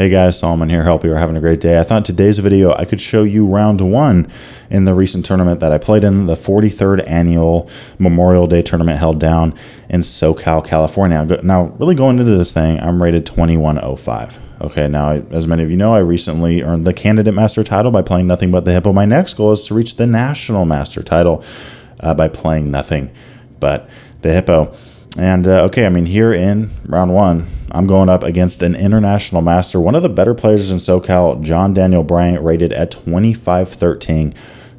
Hey guys, Solomon here, hope you are having a great day. I thought today's video I could show you round one in the recent tournament that I played in, the 43rd annual Memorial Day tournament held down in SoCal, California. Now, really going into this thing, I'm rated 2105. Okay, now, as many of you know, I recently earned the Candidate Master title by playing nothing but the Hippo. My next goal is to reach the National Master title by playing nothing but the Hippo. And okay, I mean, here in round one, I'm going up against an international master, one of the better players in SoCal, John Daniel Bryant, rated at 2513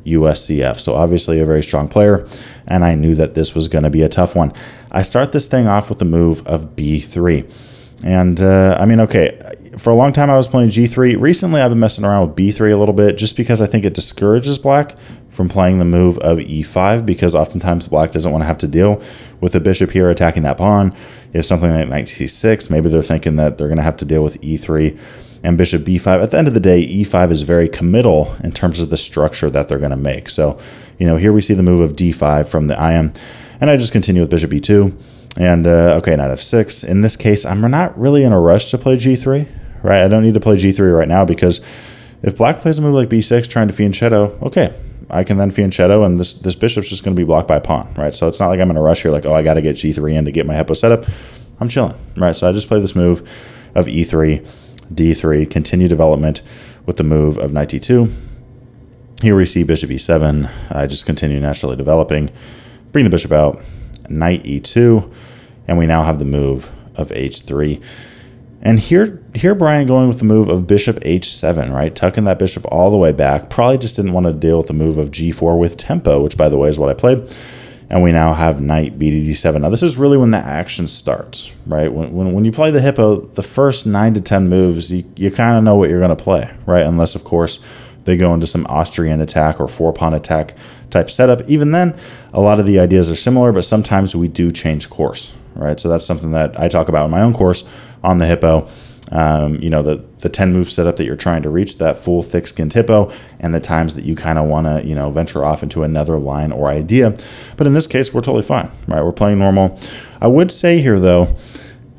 USCF. So obviously a very strong player, and I knew that this was going to be a tough one. I start this thing off with the move of B3. And I mean, okay, for a long time I was playing G3. Recently I've been messing around with B3 a little bit just because I think it discourages black from playing the move of E5, because oftentimes black doesn't want to have to deal with the bishop here attacking that pawn. If something like knight C6, maybe they're thinking that they're going to have to deal with E3 and bishop B5. At the end of the day, E5 is very committal in terms of the structure that they're going to make. So, you know, here we see the move of D5 from the IM, and I just continue with bishop B2. And okay, knight f6. In this case, I'm not really in a rush to play g3, right? I don't need to play g3 right now, because if black plays a move like b6 trying to fianchetto, okay, I can then fianchetto, and this bishop's just going to be blocked by pawn, right? So it's not like I'm in a rush here, like, oh, I got to get g3 in to get my Hippo setup. I'm chilling, right? So I just play this move of e3, d3, continue development with the move of knight d2. Here we see bishop e7. I just continue naturally developing, bring the bishop out, knight e2, and we now have the move of h3. And here Bryant going with the move of bishop h7, right? Tucking that bishop all the way back. Probably just didn't want to deal with the move of g4 with tempo, which, by the way, is what I played. And we now have knight bd7. Now, this is really when the action starts, right? When you play the Hippo, the first 9 to 10 moves, you kind of know what you're going to play, right? Unless, of course, they go into some Austrian attack or four-pawn attack type setup. Even then, a lot of the ideas are similar, but sometimes we do change course, right? So that's something that I talk about in my own course on the Hippo. You know, the 10-move setup that you're trying to reach, that full thick-skinned Hippo, and the times that you kind of want to, you know, venture off into another line or idea. But in this case, we're totally fine, right? We're playing normal. I would say here, though,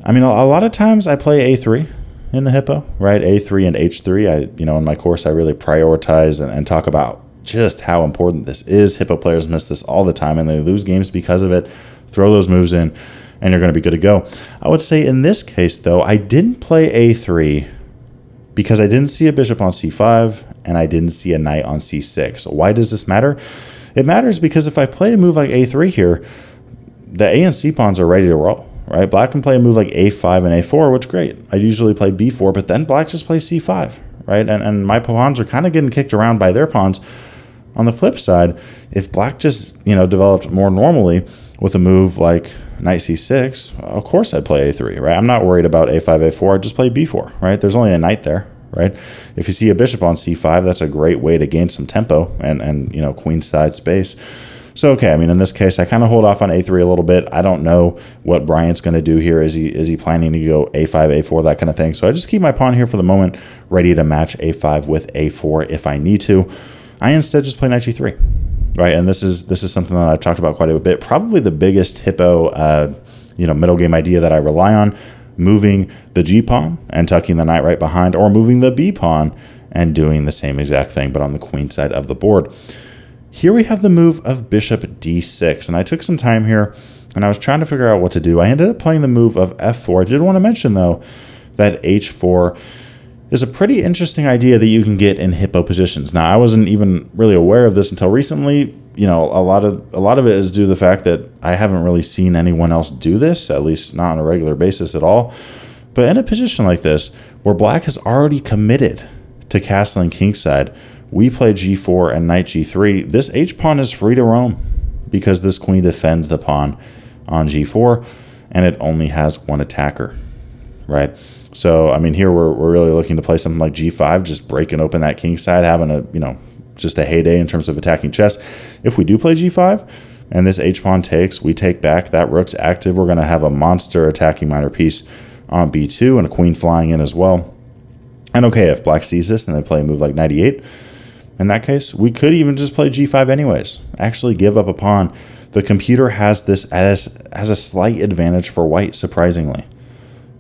I mean, a lot of times I play A3. In the Hippo, right? A3 and H3. You know, in my course, I really prioritize and talk about just how important this is. Hippo players miss this all the time, and they lose games because of it. Throw those moves in, and you're going to be good to go. I would say in this case, though, I didn't play A3 because I didn't see a bishop on C5, and I didn't see a knight on C6. Why does this matter? It matters because if I play a move like A3 here, the A and C pawns are ready to roll. Right, black can play a move like a5 and a4, which great. I usually play b4, but then black just plays c5, right? And my pawns are kind of getting kicked around by their pawns. On the flip side, if black just, you know, developed more normally with a move like knight c6, of course I'd play a3, right? I'm not worried about a5, a4. I just play b4, right? There's only a knight there, right? If you see a bishop on c5, that's a great way to gain some tempo and you know, queenside space. So, okay, I mean, in this case, I kind of hold off on A3 a little bit. I don't know what Bryant's going to do here. Is he planning to go A5, A4, that kind of thing? So I just keep my pawn here for the moment, ready to match A5 with A4 if I need to. I instead just play Knight G3, right? And this is something that I've talked about quite a bit. Probably the biggest Hippo, you know, middle game idea that I rely on, moving the G pawn and tucking the knight right behind, or moving the B pawn and doing the same exact thing, but on the queen side of the board. Here we have the move of bishop d6, and I took some time here, and I was trying to figure out what to do. I ended up playing the move of f4. I did want to mention, though, that h4 is a pretty interesting idea that you can get in Hippo positions. Now, I wasn't even really aware of this until recently. You know, a lot of it is due to the fact that I haven't really seen anyone else do this, at least not on a regular basis at all. But in a position like this, where black has already committed to castling kingside, we play g4 and knight g3. This h pawn is free to roam because this queen defends the pawn on g4, and it only has one attacker, right? So, I mean, here we're really looking to play something like g5, just breaking open that king side, having a, you know, just a heyday in terms of attacking chess. If we do play g5 and this h pawn takes, we take back, that rook's active. We're going to have a monster attacking minor piece on b2 and a queen flying in as well. And okay, if black sees this and they play a move like knight e8, in that case, we could even just play g5 anyways. Actually give up a pawn. The computer has this as a slight advantage for white, surprisingly.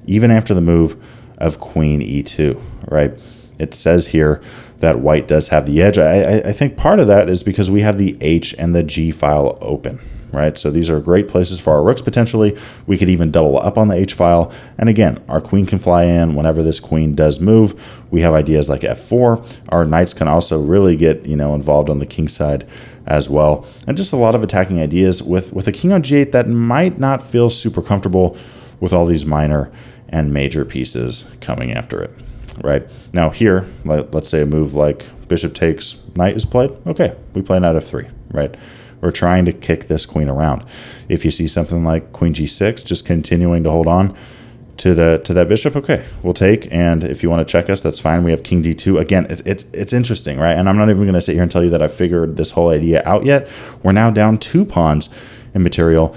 Even after the move of queen e2, right? It says here that white does have the edge. I think part of that is because we have the H and the G file open, right? So these are great places for our rooks potentially. We could even double up on the H file. And again, our queen can fly in whenever this queen does move. We have ideas like F4. Our knights can also really get, you know, involved on the king side as well. And just a lot of attacking ideas with a king on G8 that might not feel super comfortable with all these minor and major pieces coming after it. Right now here, let's say a move like bishop takes knight is played. Okay, we play knight f3, right? We're trying to kick this queen around. If you see something like queen g6, just continuing to hold on to that bishop, okay, we'll take. And if you want to check us, that's fine. We have king d2. Again, it's interesting, right? And I'm not even going to sit here and tell you that I figured this whole idea out yet. We're now down 2 pawns in material,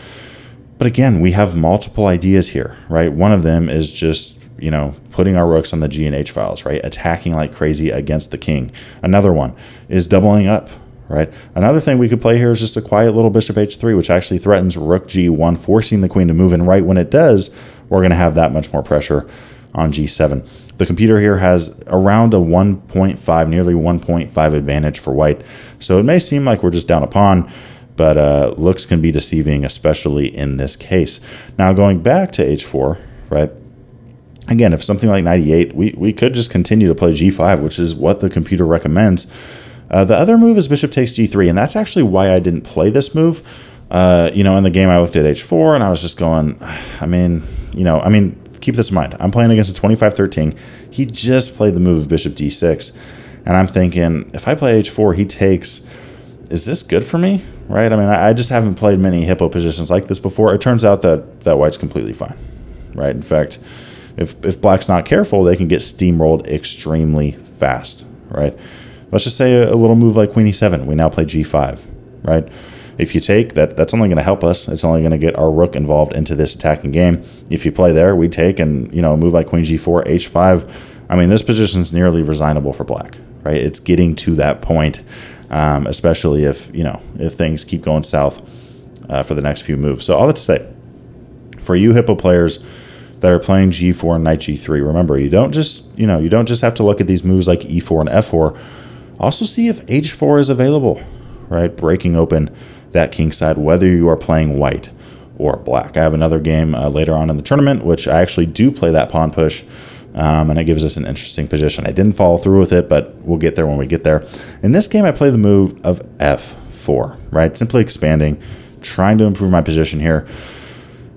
but again, we have multiple ideas here, right? One of them is just, you know, putting our rooks on the G and H files, right? Attacking like crazy against the king. Another one is doubling up, right? Another thing we could play here is just a quiet little bishop H3, which actually threatens rook G1, forcing the queen to move. And right when it does, we're going to have that much more pressure on G7. The computer here has around a 1.5, nearly 1.5 advantage for white. So it may seem like we're just down a pawn, but looks can be deceiving, especially in this case. Now going back to H4, right? Again, if something like knight e8, we could just continue to play g5, which is what the computer recommends. The other move is bishop takes g3, and that's actually why I didn't play this move. You know, in the game I looked at h4, and I was just going, I mean, keep this in mind. I'm playing against a 25-13. He just played the move of bishop d6, and I'm thinking, if I play h4, he takes, is this good for me, right? I mean, I just haven't played many hippo positions like this before. It turns out that white's completely fine, right? In fact, if black's not careful, they can get steamrolled extremely fast, right? Let's just say a little move like queen e7. We now play g5, right? If you take, that's only going to help us. It's only going to get our rook involved into this attacking game. If you play there, we take, and, you know, a move like queen g4, h5. I mean, this position's nearly resignable for black, right? It's getting to that point, especially if, you know, if things keep going south for the next few moves. So all that to say, for you hippo players that are playing g4 and knight g3, remember, you don't just have to look at these moves like e4 and f4. Also see if h4 is available, right? Breaking open that king side, whether you are playing white or black. I have another game later on in the tournament, which I actually do play that pawn push, and it gives us an interesting position. I didn't follow through with it, but we'll get there when we get there. In this game, I play the move of f4, right? Simply expanding, trying to improve my position here.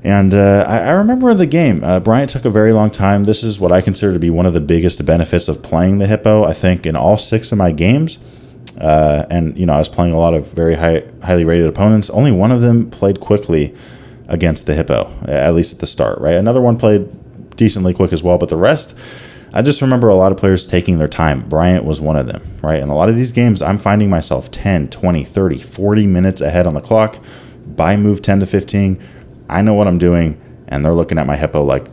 And I remember the game. Bryant took a very long time. This is what I consider to be one of the biggest benefits of playing the hippo. I think in all 6 of my games, and, you know, I was playing a lot of very highly rated opponents. Only one of them played quickly against the hippo, at least at the start, right? Another one played decently quick as well, but the rest, I just remember a lot of players taking their time. Bryant was one of them, right? In a lot of these games, I'm finding myself 10, 20, 30, 40 minutes ahead on the clock by move 10 to 15. I know what I'm doing, and they're looking at my hippo like,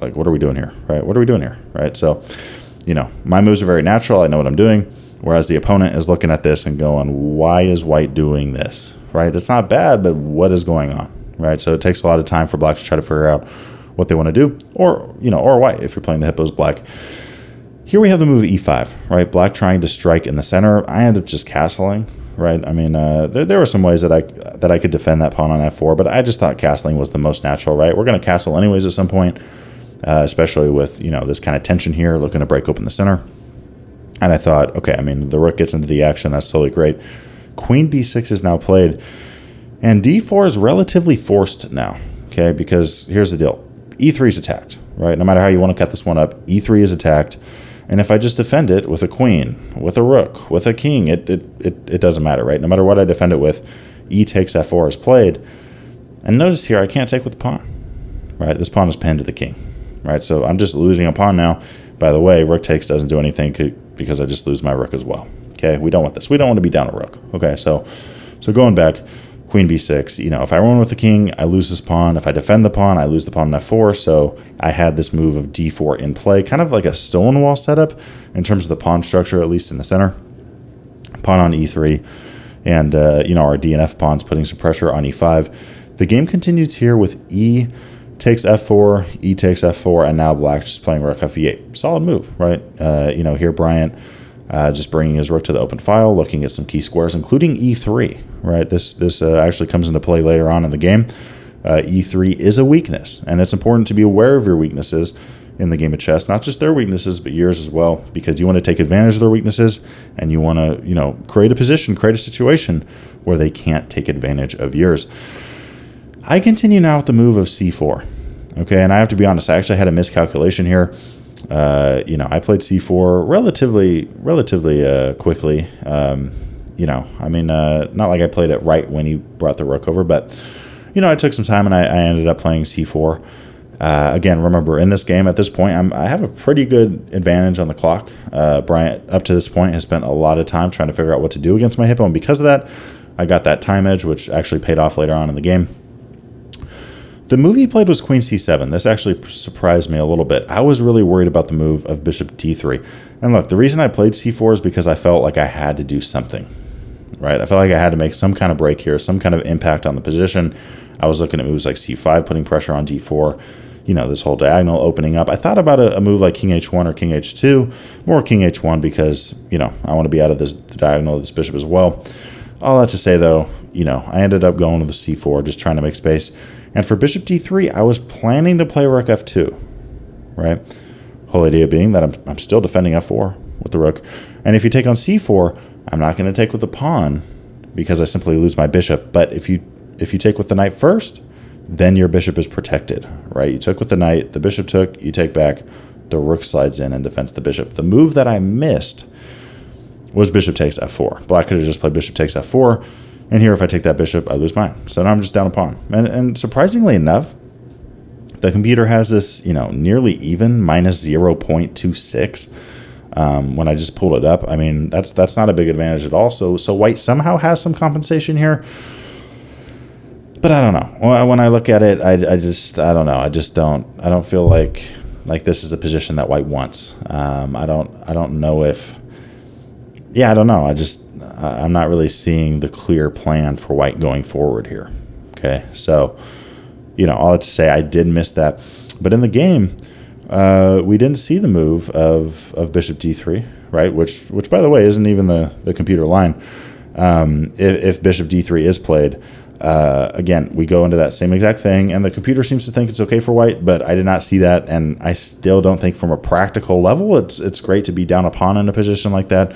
what are we doing here, right? What are we doing here, right? So, you know, my moves are very natural. I know what I'm doing, whereas the opponent is looking at this and going, why is white doing this, right? It's not bad, but what is going on, right? So it takes a lot of time for black to try to figure out what they want to do, or, you know, or white, if you're playing the hippos black. Here we have the move of e5, right? Black trying to strike in the center. I end up just castling, right? I mean, there were some ways that I could defend that pawn on f4, but I just thought castling was the most natural, right? We're going to castle anyways at some point, especially with, you know, this kind of tension here, looking to break open the center. And I thought, okay, I mean, the rook gets into the action. That's totally great. Queen b6 is now played, and d4 is relatively forced now, okay? Because here's the deal. e3 is attacked, right? No matter how you want to cut this one up, e3 is attacked. And if I just defend it with a queen, with a rook, with a king, it doesn't matter, right? No matter what I defend it with, e takes f4 is played. And notice here, I can't take with the pawn, right? This pawn is pinned to the king, right? So I'm just losing a pawn now. By the way, rook takes doesn't do anything because I just lose my rook as well, okay? We don't want this. We don't want to be down a rook, okay? So going back, queen b6, you know, if I run with the king, I lose this pawn. If I defend the pawn, I lose the pawn on f4. So I had this move of d4 in play, kind of like a Stonewall setup in terms of the pawn structure, at least in the center. Pawn on e3, and, you know, our dnf pawn's putting some pressure on e5. The game continues here with e takes f4, e takes f4, and now black's just playing rook f8. Solid move, right? You know, here Bryant just bringing his rook to the open file, looking at some key squares, including e3, right? This actually comes into play later on in the game. E3 is a weakness, and it's important to be aware of your weaknesses in the game of chess, not just their weaknesses, but yours as well, because you want to take advantage of their weaknesses, and you want to, you know, create a position, create a situation where they can't take advantage of yours. I continue now with the move of c4, okay? And I have to be honest, I actually had a miscalculation here. You know, I played c4 relatively quickly. You know, I mean, not like I played it right when he brought the rook over, but, you know, I took some time, and I ended up playing c4. Again, remember, in this game, at this point, I have a pretty good advantage on the clock. Bryant, up to this point, has spent a lot of time trying to figure out what to do against my Hippo, and because of that, I got that time edge, which actually paid off later on in the game. The move he played was queen c7. This actually surprised me a little bit. I was really worried about the move of bishop d3. And look, the reason I played c4 is because I felt like I had to do something, right? I felt like I had to make some kind of break here, some kind of impact on the position. I was looking at moves like c5, putting pressure on d4, you know, this whole diagonal opening up. I thought about a move like king h1 or king h2, more king h1 because, you know, I want to be out of this, the diagonal of this bishop as well. All that to say, though, you know, I ended up going with the c4, just trying to make space. And for bishop d3, I was planning to play rook f2, right? Whole idea being that I'm still defending f4 with the rook. And if you take on c4, I'm not going to take with the pawn because I simply lose my bishop. But if you take with the knight first, then your bishop is protected, right? You took with the knight, the bishop took, you take back, the rook slides in and defends the bishop. The move that I missed was bishop takes f4. Black could have just played bishop takes f4, and here if I take that bishop, I lose mine. So now I'm just down a pawn. And surprisingly enough, the computer has this, you know, nearly even -0.26. When I just pulled it up, I mean, that's not a big advantage at all. So white somehow has some compensation here. But I don't know. When I look at it, I don't know. I don't feel like this is a position that white wants. I don't know if, yeah, I don't know. I'm not really seeing the clear plan for white going forward here. Okay, so, you know, all that to say, I did miss that. But in the game, we didn't see the move of bishop d3, right? Which by the way, isn't even the computer line. If bishop d3 is played. Again, we go into that same exact thing, and the computer seems to think it's okay for white, but I did not see that, and I still don't think from a practical level it's great to be down a pawn in a position like that.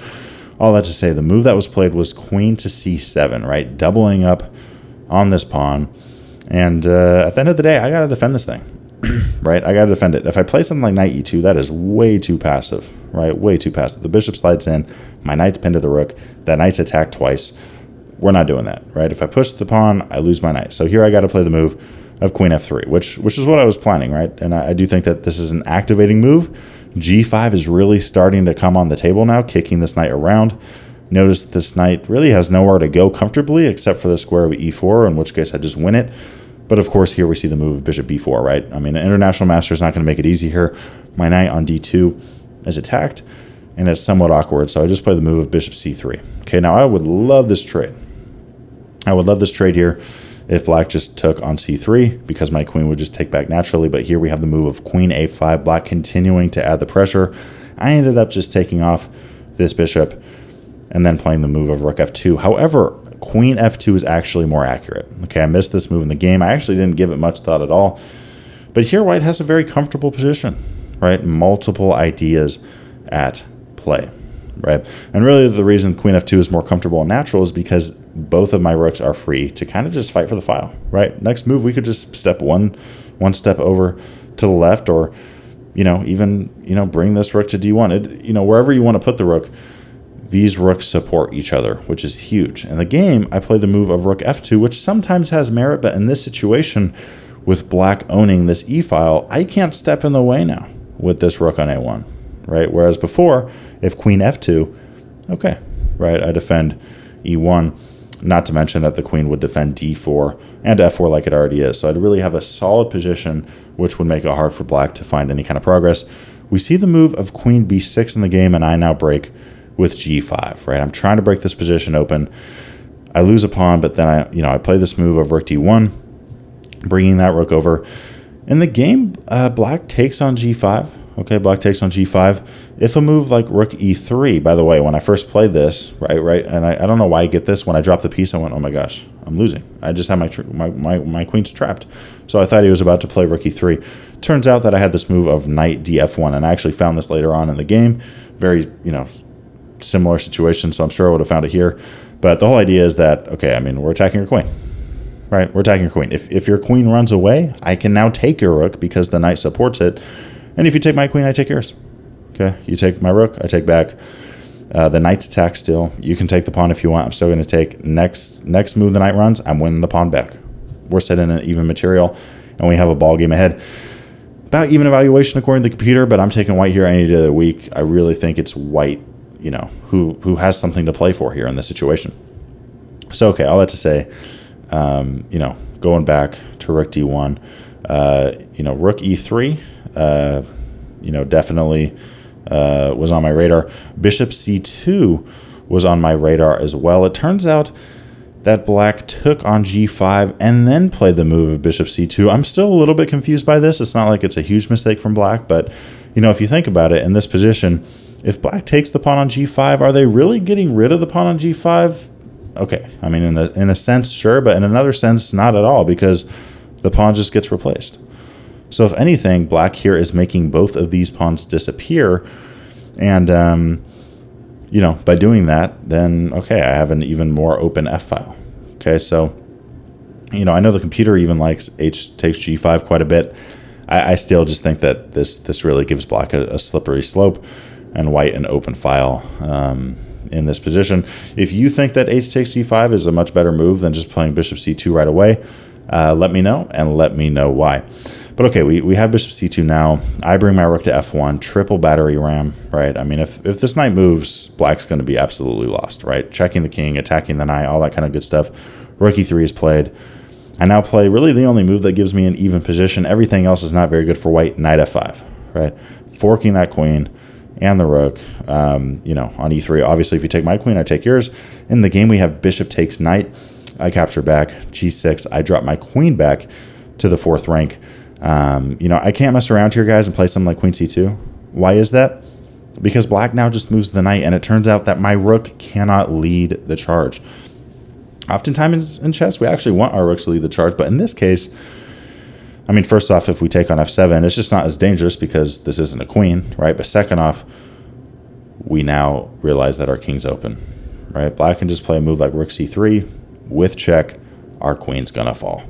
All that to say, the move that was played was queen to c7, right? Doubling up on this pawn, and at the end of the day, I gotta defend this thing, right? I gotta defend it. If I play something like knight e2, that is way too passive, right? Way too passive. The bishop slides in, my knight's pinned to the rook, that knight's attacked twice. We're not doing that, right? If I push the pawn, I lose my knight. So here I got to play the move of queen f3, which is what I was planning, right? And I do think that this is an activating move. g5 is really starting to come on the table now, kicking this knight around. Notice that this knight really has nowhere to go comfortably except for the square of e4, in which case I just win it. But of course, here we see the move of bishop b4, right? I mean, an international master is not going to make it easy here. My knight on d2 is attacked, and it's somewhat awkward, so I just play the move of bishop c3. Okay, now I would love this trade. I would love this trade here if black just took on c3, because my queen would just take back naturally. But here we have the move of queen a5, black continuing to add the pressure. I ended up just taking off this bishop and then playing the move of rook f2. However, queen f2 is actually more accurate. Okay, I missed this move in the game. I actually didn't give it much thought at all. But here white has a very comfortable position, right? Multiple ideas at play. Right, and really the reason queen f2 is more comfortable and natural is because both of my rooks are free to kind of just fight for the file, right? Next move, we could just step one step over to the left, or, you know, even, you know, bring this rook to d1. It, you know, wherever you want to put the rook, these rooks support each other, which is huge. In the game, I play the move of rook f2, which sometimes has merit, but in this situation, with black owning this e file, I can't step in the way now with this rook on a1. Right, whereas before, if queen f2, okay, right, I defend e1, not to mention that the queen would defend d4 and f4 like it already is. So I'd really have a solid position, which would make it hard for black to find any kind of progress. We see the move of queen b6 in the game, and I now break with g5, right? I'm trying to break this position open. I lose a pawn, but then I play this move of rook d1, bringing that rook over. In the game, black takes on g5. Okay, black takes on g5. If a move like rook e3, by the way, when I first played this, right, and I don't know why I get this. When I dropped the piece, I went, oh my gosh, I'm losing. I just had my queens trapped. So I thought he was about to play rook e3. Turns out that I had this move of knight df1, and I actually found this later on in the game. Very, you know, similar situation, so I'm sure I would have found it here. But the whole idea is that, okay, I mean, we're attacking your queen. Right, we're attacking your queen. If your queen runs away, I can now take your rook because the knight supports it. And if you take my queen, I take yours. Okay, you take my rook, I take back. The knight's attack still. You can take the pawn if you want. I'm still going to take. Next move the knight runs, I'm winning the pawn back. We're set in an even material, and we have a ball game ahead. About even evaluation according to the computer, but I'm taking white here any day of the week. I really think it's white, you know, who has something to play for here in this situation. So, okay, all that to say, you know, going back to rook d1, you know, rook e3, you know, definitely was on my radar. Bishop c2 was on my radar as well. It turns out that black took on g5 and then played the move of bishop c2. I'm still a little bit confused by this. It's not like it's a huge mistake from black, but, you know, if you think about it, in this position, if black takes the pawn on g5, are they really getting rid of the pawn on g5? Okay, I mean, in a sense, sure, but in another sense, not at all, because the pawn just gets replaced. So if anything, black here is making both of these pawns disappear. And, you know, by doing that, then, okay, I have an even more open f-file. Okay, so, you know, I know the computer even likes h takes g5 quite a bit. I still just think that this really gives black a slippery slope and white an open file in this position. If you think that h takes g5 is a much better move than just playing bishop c2 right away, let me know, and let me know why. But okay, we have bishop c2 now. I bring my rook to f1, triple battery ram, right? I mean, if this knight moves, black's going to be absolutely lost, right? Checking the king, attacking the knight, all that kind of good stuff. Rook e3 is played. I now play really the only move that gives me an even position. Everything else is not very good for white. Knight f5, right? Forking that queen and the rook, you know, on e3. Obviously, if you take my queen, I take yours. In the game, we have bishop takes knight. I capture back, g6. I drop my queen back to the fourth rank. You know, I can't mess around here, guys, and play something like queen c2. Why is that? Because black now just moves the knight, and it turns out that my rook cannot lead the charge. Oftentimes in chess, we actually want our rooks to lead the charge, but in this case, I mean, first off, if we take on f7, it's just not as dangerous because this isn't a queen, right? But second off, we now realize that our king's open, right? Black can just play a move like rook c3 with check. Our queen's gonna fall.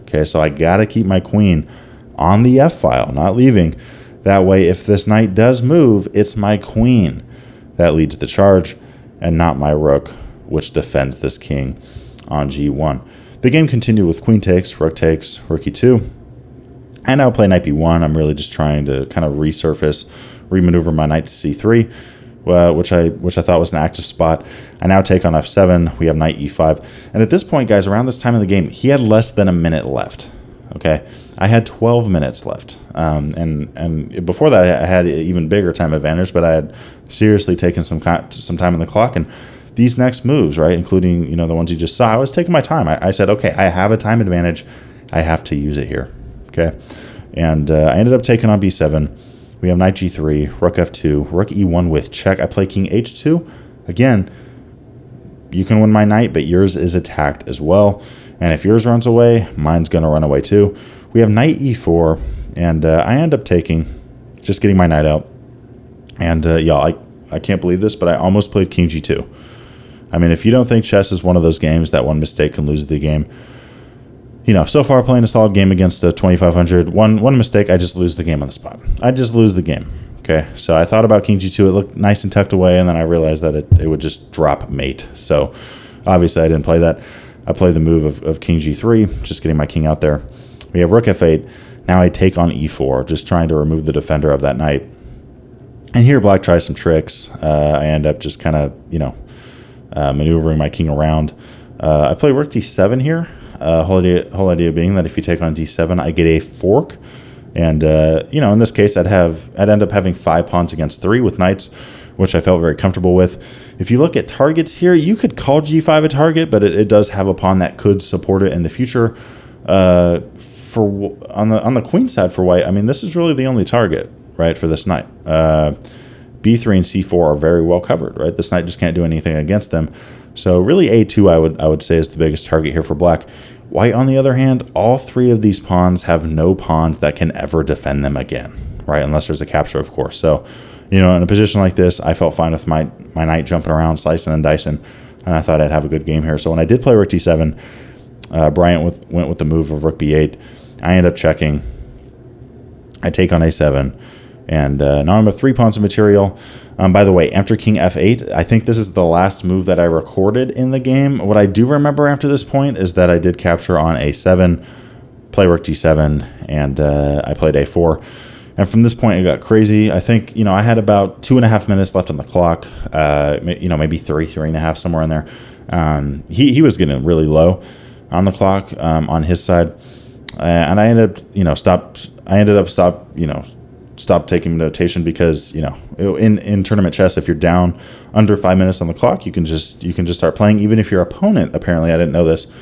Okay, so I gotta keep my queen on the f-file, not leaving. That way, if this knight does move, it's my queen that leads the charge and not my rook, which defends this king on g1. The game continued with queen takes, rook e2. I now play knight b1. I'm really just trying to kind of resurface, remaneuver my knight to c3, which I thought was an active spot. I now take on f7. We have knight e5. And at this point, guys, around this time of the game, he had less than a minute left. Okay, I had 12 minutes left. And before that, I had an even bigger time advantage, but I had seriously taken some time on the clock. And these next moves, right, including, you know, the ones you just saw, I was taking my time. I said, okay, I have a time advantage. I have to use it here. Okay, and I ended up taking on b7. We have knight g3, rook f2, rook e1 with check. I play king h2. Again, you can win my knight, but yours is attacked as well. And if yours runs away, mine's going to run away too. We have knight e4, and I end up taking, just getting my knight out. And y'all, I can't believe this, but I almost played king g2. I mean, if you don't think chess is one of those games that one mistake can lose the game, you know, so far playing a solid game against a 2500. One mistake, I just lose the game on the spot. I just lose the game. Okay, so I thought about king g2. It looked nice and tucked away, and then I realized that it would just drop mate. So obviously I didn't play that. I played the move of king g3, just getting my king out there. We have rook f8. Now I take on e4, just trying to remove the defender of that knight. And here black tries some tricks. I end up just kind of, you know, maneuvering my king around. I play rook d7 here. Whole idea being that if you take on d7, I get a fork, and you know, in this case, I'd end up having 5 pawns against 3 with knights, which I felt very comfortable with. If you look at targets here, you could call g5 a target, but it does have a pawn that could support it in the future. for on the queen side for white, I mean, this is really the only target, right, for this knight. B3 and C4 are very well covered, right? This knight just can't do anything against them. So really A2, I would say, is the biggest target here for black. White, on the other hand, all three of these pawns have no pawns that can ever defend them again, right? Unless there's a capture, of course. So, you know, in a position like this, I felt fine with my knight jumping around, slicing and dicing, and I thought I'd have a good game here. So when I did play rook d7, Bryant went with the move of rook b8. I end up checking. I take on a7. And now I'm at 3 pawns of material. By the way, after king f8, I think this is the last move that I recorded in the game. What I do remember after this point is that I did capture on a7, play rook d7, and I played a4. And from this point, it got crazy. I think, you know, I had about 2.5 minutes left on the clock. You know, maybe 3, 3.5, somewhere in there. He was getting really low on the clock on his side, and I ended up, you know, stopped taking notation, because, you know, in tournament chess, if you're down under 5 minutes on the clock, you can just start playing, even if your opponent, apparently, I didn't know this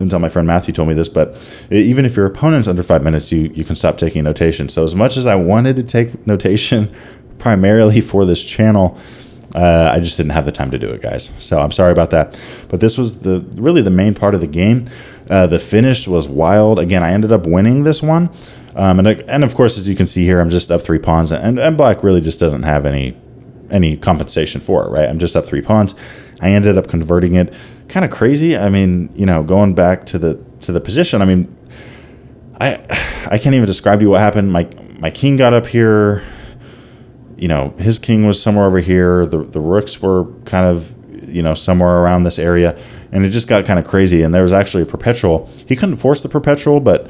until my friend Matthew told me this, but even if your opponent's under 5 minutes, you can stop taking notation. So as much as I wanted to take notation primarily for this channel, I just didn't have the time to do it, guys. So I'm sorry about that, but this was really the main part of the game. The finish was wild. Again, I ended up winning this one. And of course, as you can see here, I'm just up 3 pawns, and black really just doesn't have any compensation for it, right? I'm just up 3 pawns. I ended up converting it. Kind of crazy. I mean, you know, going back to the position, I mean, I can't even describe to you what happened. My king got up here. You know, his king was somewhere over here. The rooks were kind of, you know, somewhere around this area, and it just got kind of crazy. And there was actually a perpetual. He couldn't force the perpetual, but,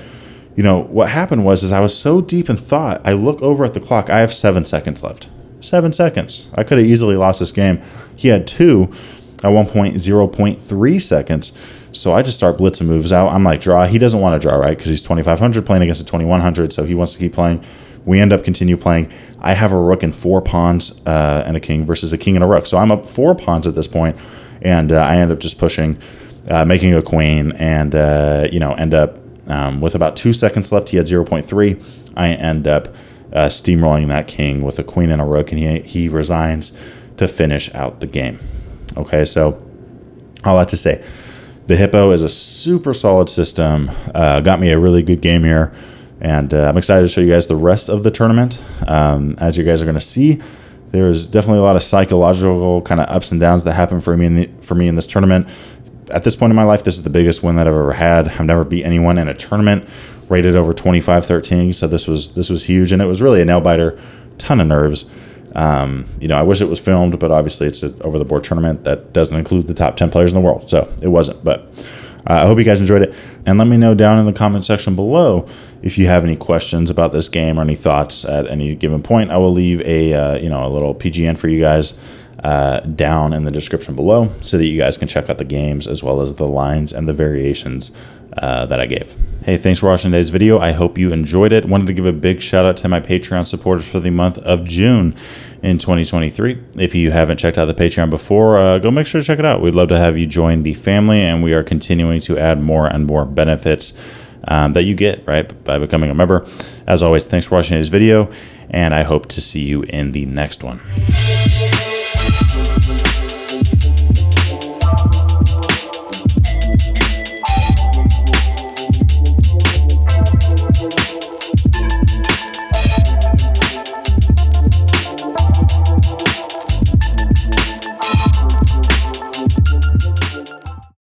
you know, what happened was I was so deep in thought, I look over at the clock. I have 7 seconds left. 7 seconds. I could have easily lost this game. He had 2 at one point, 0.3 seconds. So I just start blitzing moves out. I'm like, draw. He doesn't want to draw, right? Because he's 2,500 playing against a 2,100. So he wants to keep playing. We end up continue playing. I have a rook and 4 pawns and a king versus a king and a rook. So I'm up 4 pawns at this point, and I end up just pushing, making a queen, and, you know, end up, with about 2 seconds left, he had 0.3. I end up steamrolling that king with a queen and a rook, and he resigns to finish out the game. Okay, so all that to say, the Hippo is a super solid system. Got me a really good game here, and I'm excited to show you guys the rest of the tournament. As you guys are going to see, there's definitely a lot of psychological kind of ups and downs that happen for me in this tournament. At this point in my life, this is the biggest win that I've ever had. I've never beat anyone in a tournament, rated over 25-13, so this was huge, and it was really a nail-biter, ton of nerves. You know, I wish it was filmed, but obviously it's an over-the-board tournament that doesn't include the top 10 players in the world, so it wasn't, but I hope you guys enjoyed it, and let me know down in the comment section below if you have any questions about this game or any thoughts at any given point. I will leave a, you know, a little PGN for you guys down in the description below, so that you guys can check out the games as well as the lines and the variations that I gave. Hey, thanks for watching today's video. I hope you enjoyed it. Wanted to give a big shout out to my Patreon supporters for the month of June in 2023. If you haven't checked out the Patreon before, go make sure to check it out. We'd love to have you join the family, and we are continuing to add more and more benefits that you get, right, by becoming a member. As always, thanks for watching today's video, and I hope to see you in the next one.